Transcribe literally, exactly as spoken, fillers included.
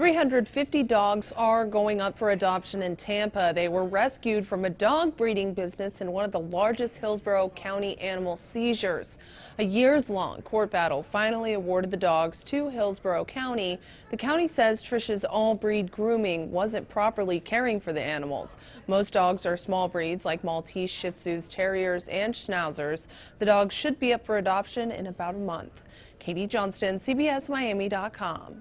three hundred fifty dogs are going up for adoption in Tampa. They were rescued from a dog breeding business in one of the largest Hillsborough County animal seizures. A years-long court battle finally awarded the dogs to Hillsborough County. The county says Trisha's all-breed grooming wasn't properly caring for the animals. Most dogs are small breeds like Maltese, Shih Tzus, Terriers, and Schnauzers. The dogs should be up for adoption in about a month. Katie Johnston, C B S Miami dot com.